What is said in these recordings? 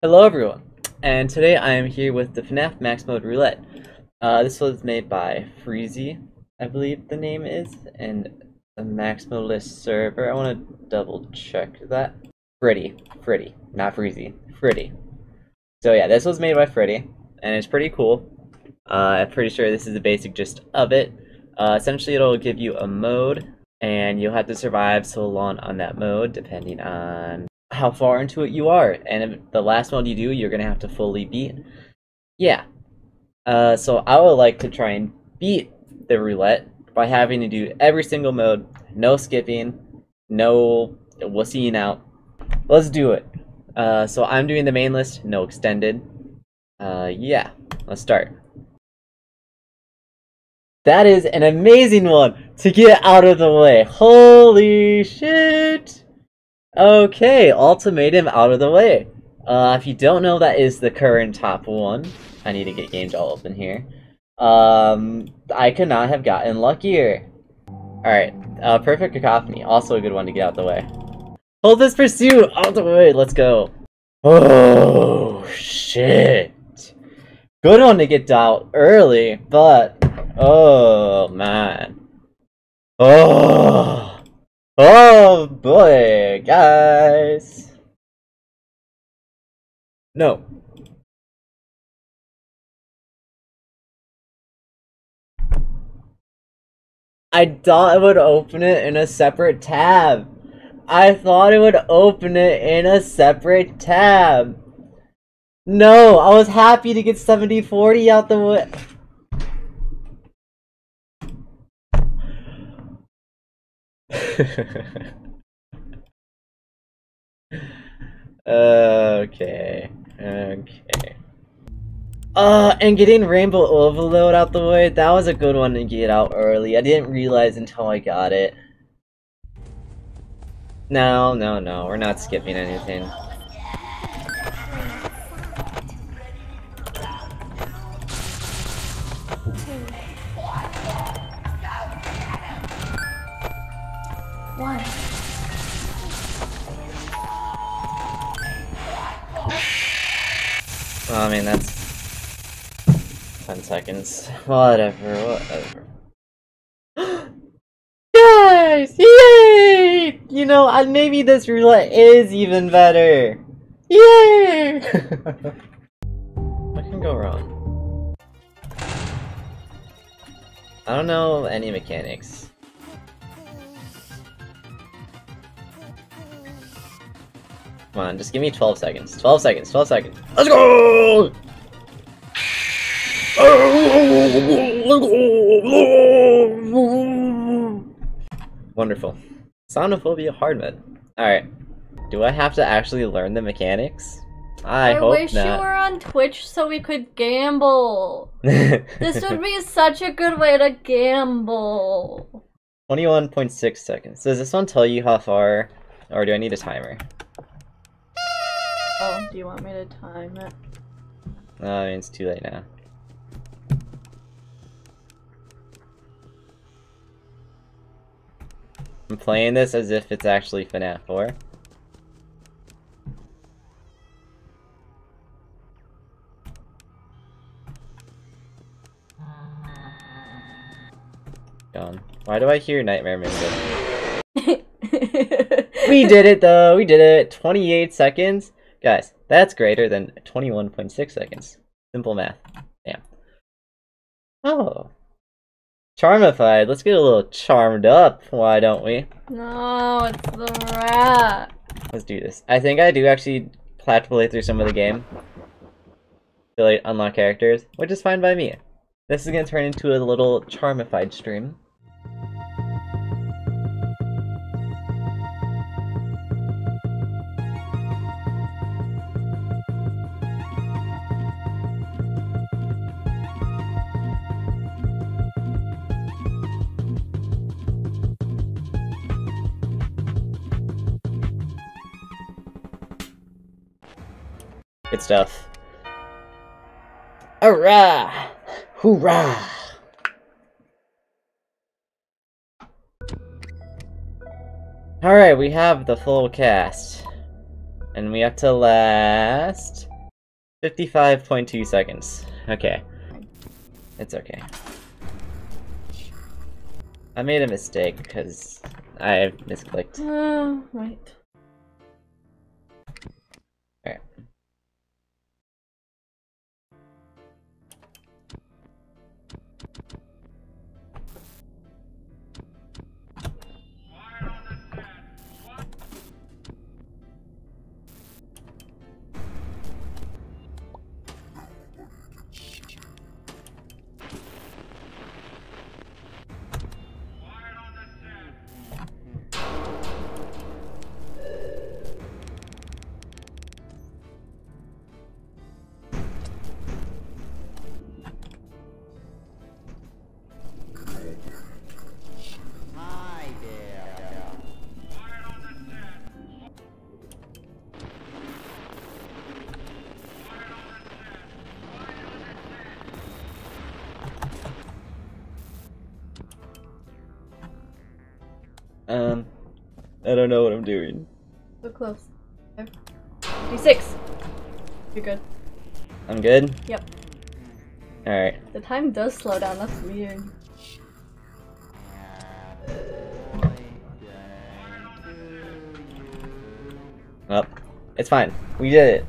Hello everyone, and today I am here with the FNAF Max Mode Roulette. This was made by Freezy, I believe the name is, and the Max Mode List server, I want to double check that. Freddy, not Freezy, Freddy. So yeah, this was made by Freddy, and it's pretty cool. I'm pretty sure this is the basic gist of it. Essentially it'll give you a mode, and you'll have to survive so long on that mode, depending on how far into it you are, and if the last mode you do, you're gonna have to fully beat. Yeah, so I would like to try and beat the roulette by having to do every single mode, no skipping, no wussying out. Let's do it. So I'm doing the main list, no extended. Yeah, let's start. That is an amazing one to get out of the way. Holy shit! Okay, ultimatum out of the way. If you don't know, that is the current top one. I need to get games all open here. I could not have gotten luckier. Alright, Perfect Cacophony, also a good one to get out the way. Hold this pursuit out the way, let's go. Oh, shit. Good one to get out early, but oh, man. Oh. Oh boy, guys! No. I thought it would open it in a separate tab. No, I was happy to get 70/40 out the way. Okay. And getting Rainbow Overload out the way, that was a good one to get out early. I didn't realize until I got it. No, we're not skipping anything. Oh, I mean, that's 10 seconds. Whatever. Guys! Yay! You know, maybe this roulette is even better! Yay! What can go wrong? I don't know any mechanics. Come on, just give me 12 seconds. 12 seconds, 12 seconds. Let's go! Wonderful. Sonophobia hard mode. Alright. Do I have to actually learn the mechanics? I hope not. You were on Twitch so we could gamble. This would be such a good way to gamble. 21.6 seconds. Does this one tell you how far, or do I need a timer? Oh, do you want me to time it? No, I mean, it's too late now. I'm playing this as if it's actually FNAF 4. Gone. Why do I hear Nightmare music? We did it though! We did it! 28 seconds! Guys, that's greater than 21.6 seconds. Simple math. Damn. Oh. Charmified. Let's get a little charmed up, why don't we? No, it's the rat. Let's do this. I think I do actually have to play through some of the game to like unlock characters, which is fine by me. This is going to turn into a little Charmified stream. Good stuff. Hurrah! Hoorah! Alright, we have the full cast. And we have to last 55.2 seconds. Okay. It's okay. I made a mistake because I misclicked. Oh, right. Alright. I don't know what I'm doing. So close. 5, 6. You're good. I'm good? Yep. Alright. The time does slow down, that's weird. Well, it's fine. We did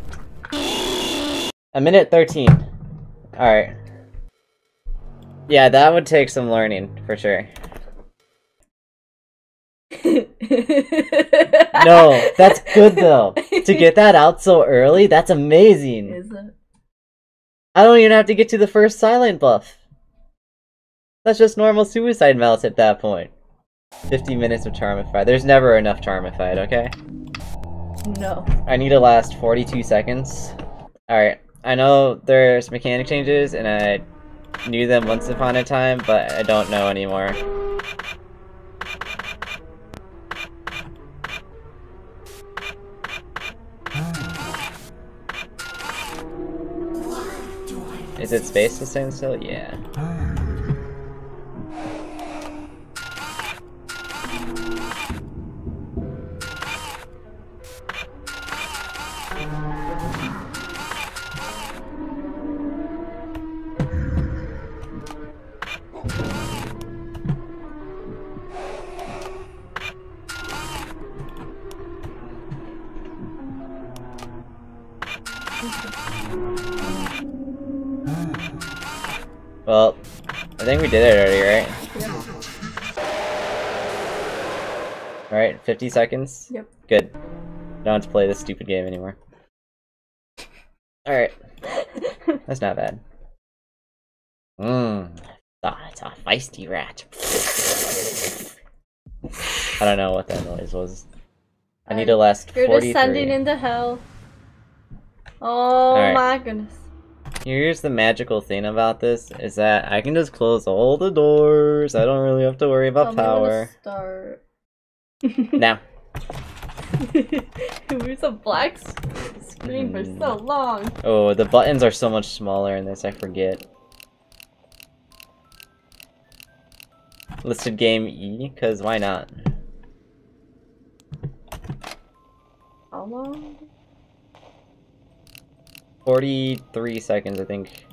it. 1:13. Alright. Yeah, that would take some learning, for sure. No, that's good though. To get that out so early, that's amazing. Is it? I don't even have to get to the first silent buff. That's just normal suicide malice at that point. 50 minutes of Charmified. There's never enough Charmified, okay? No. I need to last 42 seconds. Alright, I know there's mechanic changes and I knew them once upon a time, but I don't know anymore. Is it space to stand still? Yeah. Well, I think we did it already, right? Yep. Alright, 50 seconds? Yep. Good. Don't have to play this stupid game anymore. Alright. That's not bad. Mmm. Ah, it's a feisty rat. I don't know what that noise was. I need to last 43. You're descending into hell. Oh my goodness. Here's the magical thing about this, is that I can just close all the doors. I don't really have to worry about power. Start. Now. There's a black screen for so long. Oh, the buttons are so much smaller in this, I forget. Listed game E, because why not? How long? 43 seconds, I think.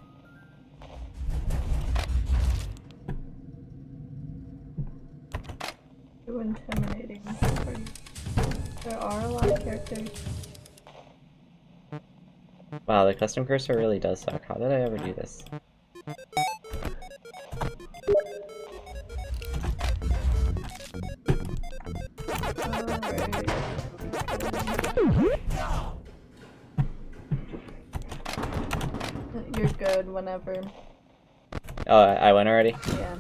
Too intimidating. There are a lot of characters. Wow, the custom cursor really does suck. How did I ever do this? You're good whenever. Oh, I went already? Yeah.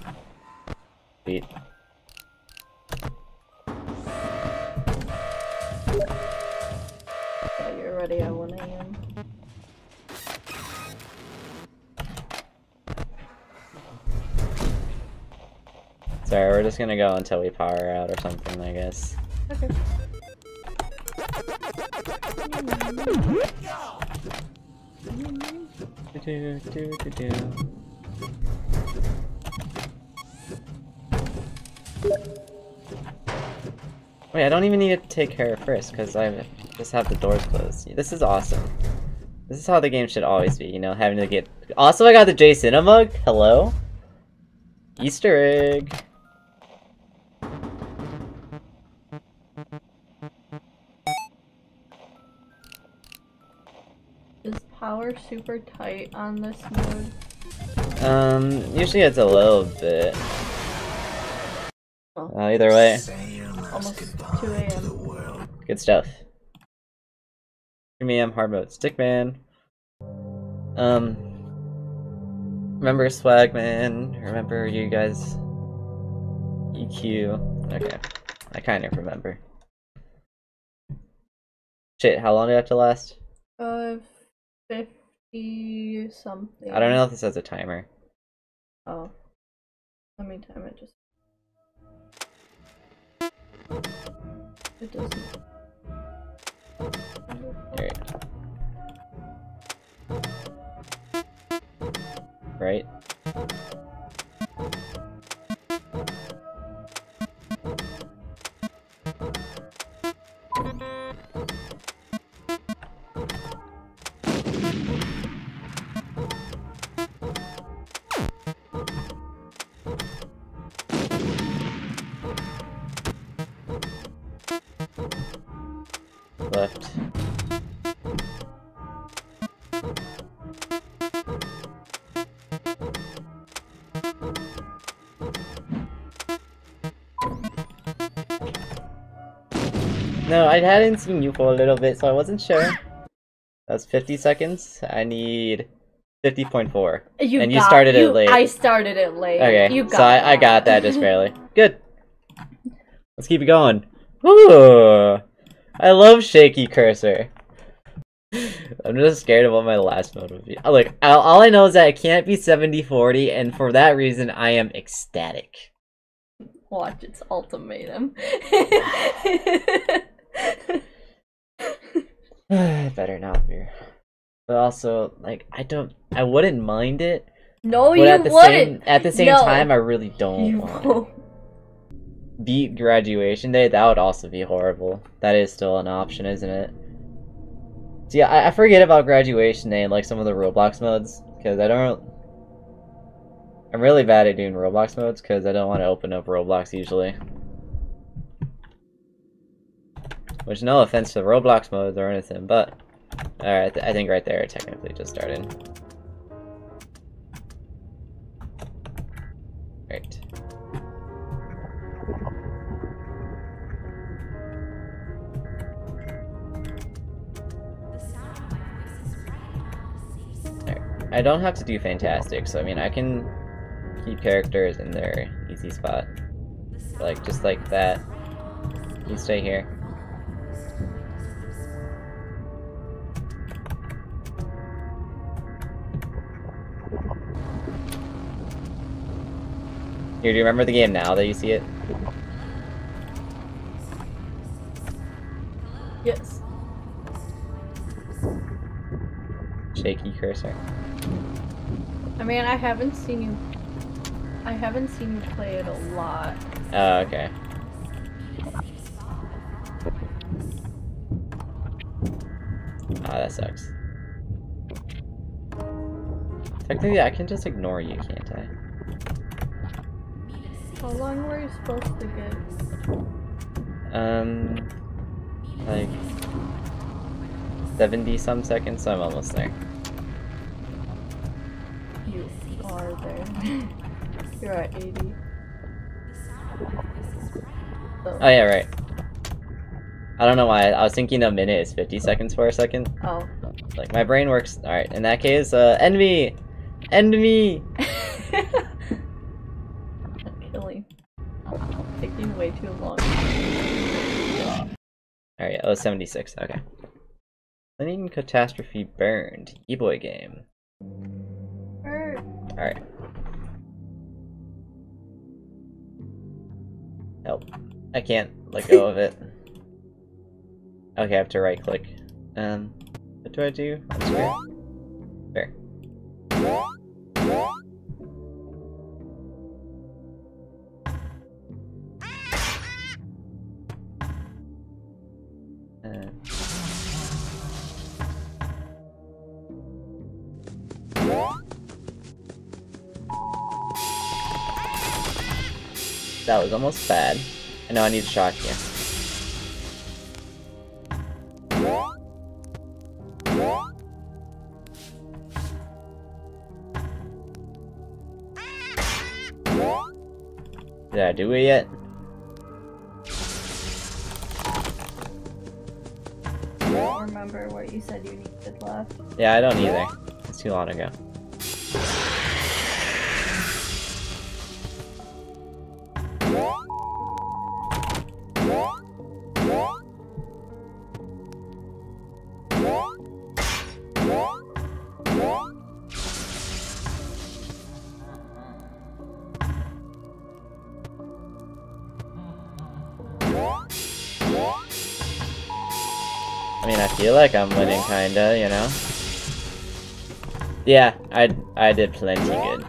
Beat. So you're ready at 1 a.m. Sorry, we're just gonna go until we power out or something, I guess. Okay. Do. Wait, I don't even need to take care of first because I just have the doors closed. This is awesome. This is how the game should always be, you know, having to get... Also, I got the J Cinema. Hello? Easter egg. Is power super tight on this mode? Usually it's a little bit. Oh, either way. Almost 2 a.m. Good stuff. Me, I'm hard mode Stickman. Remember Swagman? Remember you guys? EQ. Okay, I kind of remember. Shit, how long do I have to last? 50 something. I don't know if this has a timer. Oh, let me time it. Just it doesn't. Alright. Right. Left. No, I hadn't seen you for a little bit, so I wasn't sure. That was 50 seconds. I need 50.4. And you started it late. I started it late. Okay, you got so I got that just barely. Good. Let's keep it going. Woo! I love shaky cursor. I'm just scared of what my last mode would be. Look, all I know is that it can't be 70-40, and for that reason, I am ecstatic. Watch its ultimatum. Better not be. But also, like, I wouldn't mind it. No, but you wouldn't. At the same time, I really don't want it. Beat graduation day, that would also be horrible. That is still an option, isn't it? So yeah, I forget about graduation day and like some of the Roblox modes, because I'm really bad at doing Roblox modes because I don't want to open up Roblox usually. Which, no offense to Roblox modes or anything, but alright, I think right there it technically just started. Alright. I don't have to do fantastic, so I mean I can keep characters in their easy spot. Like, just like that. You stay here. Here, do you remember the game now that you see it? Yes. Shaky cursor. I mean, I haven't seen you play it a lot. Oh, okay. Ah, that sucks. Technically, I can just ignore you, can't I? How long were you supposed to get? Like... 70-some seconds, so I'm almost there. You are there. You're at 80. So. Oh yeah, right. I don't know why, I was thinking a minute is 50 seconds for a second. Oh. Like, my brain works. Alright, in that case, end me! End me! I'm killing. I'm taking way too long. Alright, oh, 76, okay. Lightning Catastrophe burned. E-boy game. Alright. Help. I can't let go of it. Okay, I have to right click. What do I do? There. That was almost bad. I know I need a shot here. Did I do it yet? I don't remember what you said you needed left. Yeah, I don't either. It's too long ago. I mean, I feel like I'm winning, kinda, you know? Yeah, I did plenty good.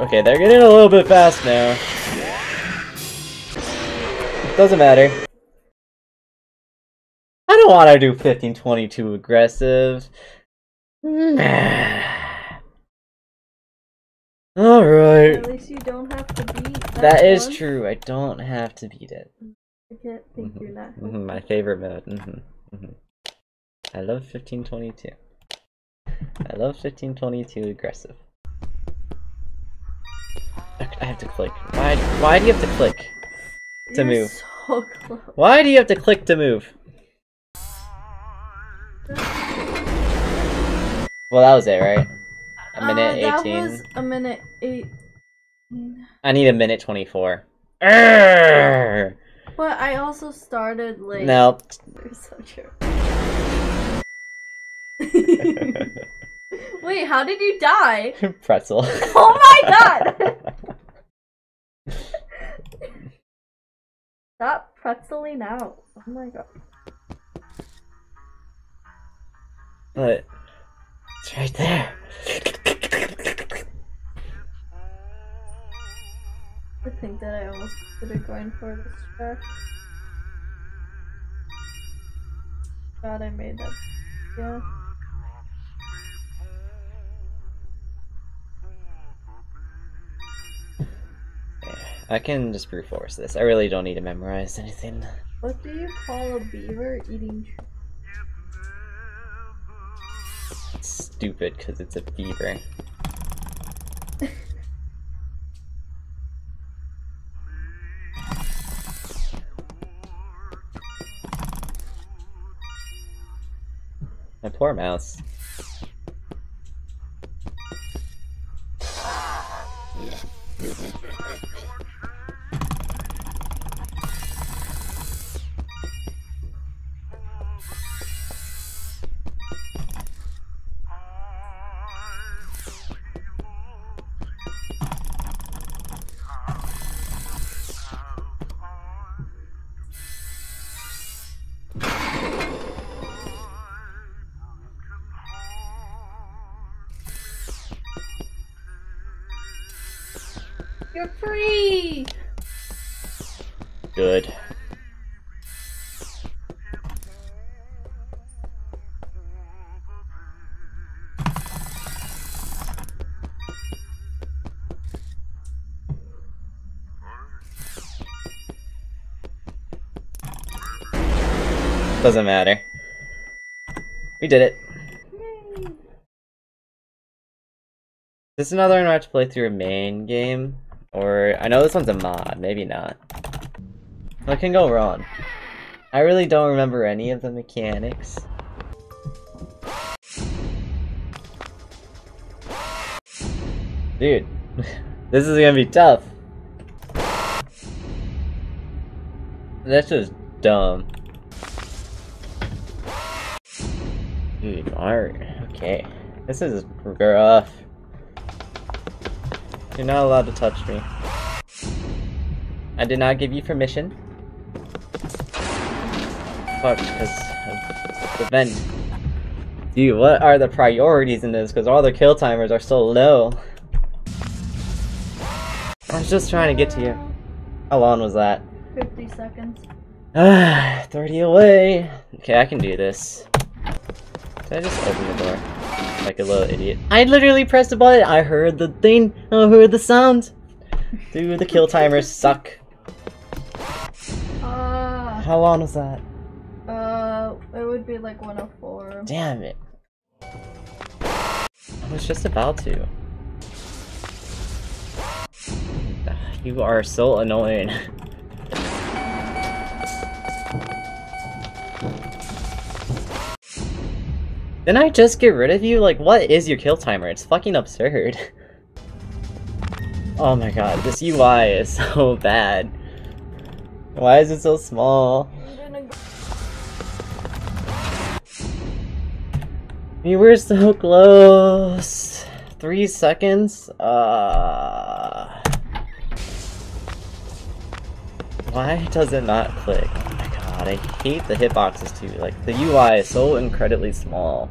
Okay, they're getting a little bit fast now. It doesn't matter. I don't want to do 15-20 too aggressive. Alright. At least you don't have to beat that. That is one. True, I don't have to beat it. I can't think you're not. My favorite mode. I love 1522. I love 1522 aggressive. I have to click. Why do you have to click to move? So close. Why do you have to click to move? Well, that was it, right? A minute 18. That was a minute 18. I need a minute 24. Arrgh! But I also started late. No. You're so true. Wait, how did you die? Pretzel. Oh my god! Stop pretzeling out. Oh my god. But it's right there. I think that I almost considered going for this track. God, I made that. Yeah. Yeah, I can just brute force this. I really don't need to memorize anything. What do you call a beaver eating trees? Stupid, because it's a beaver. My poor mouse. You're free! Good. Doesn't matter. We did it. Yay. This is another one I have to play through a main game. Or, I know this one's a mod, maybe not. What can go wrong? I really don't remember any of the mechanics. Dude, this is gonna be tough. That's just dumb. Dude, alright, okay. This is rough. You're not allowed to touch me. I did not give you permission. Fuck, because of the vent. Dude, what are the priorities in this? Because all the kill timers are so low. I was just trying to get to you. How long was that? 50 seconds. 30 away. Okay, I can do this. Did I just open the door? Like a little idiot. I literally pressed the button. I heard the thing. I heard the sound. Dude, the kill timers suck. How long was that? It would be like 104. Damn it. I was just about to. You are so annoying. Didn't I just get rid of you? Like, what is your kill timer? It's fucking absurd. Oh my god, this UI is so bad. Why is it so small? We were so close. 3 seconds? Why does it not click? Oh my god, I hate the hitboxes too. Like, the UI is so incredibly small.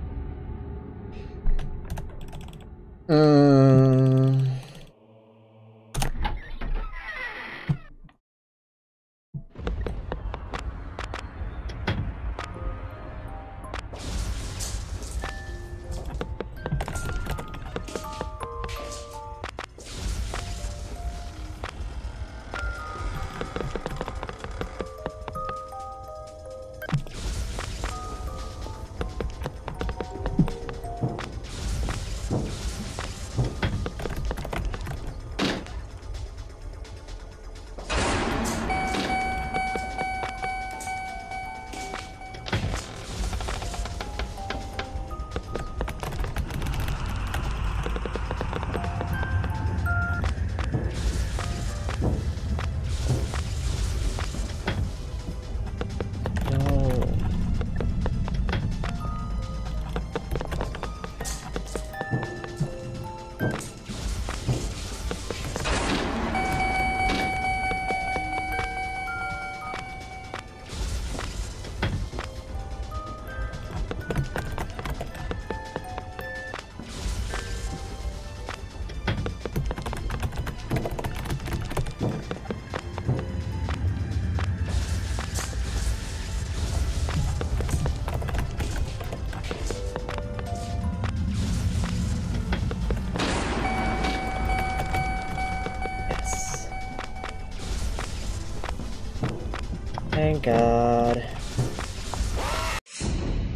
Thank God.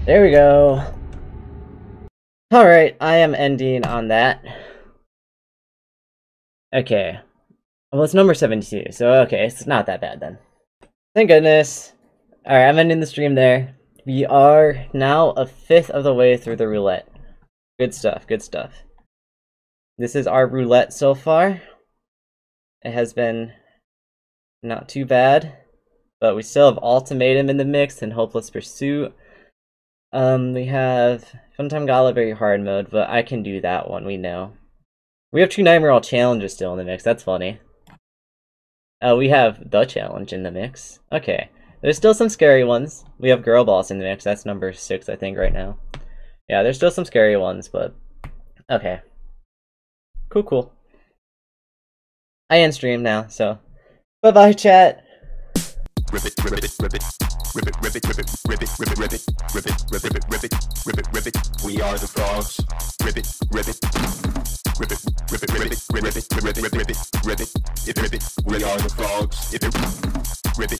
There we go. Alright, I am ending on that. Okay. Well, it's number 72, so okay, it's not that bad then. Thank goodness. Alright, I'm ending the stream there. We are now 1/5 of the way through the roulette. Good stuff, good stuff. This is our roulette so far. It has been not too bad. But we still have Ultimatum in the mix and Hopeless Pursuit. We have Funtime Gallaberry hard mode, but I can do that one, we know. We have True Nightmare All Challenges still in the mix, that's funny. We have The Challenge in the mix. Okay, there's still some scary ones. We have Girl Boss in the mix, that's number 6 I think right now. Yeah, there's still some scary ones, but... okay. Cool, cool. I end stream now, so... bye-bye, chat! Ribbit, ribbit, ribbit, ribbit, ribbit, ribbit, ribbit, ribbit, ribbit, ribbit, ribbit, ribbit, ribbit, ribbit. We are the frogs. Ribbit, ribbit, ribbit, ribbit, ribbit, ribbit, ribbit, ribbit, ribbit, ribbit. We are the frogs.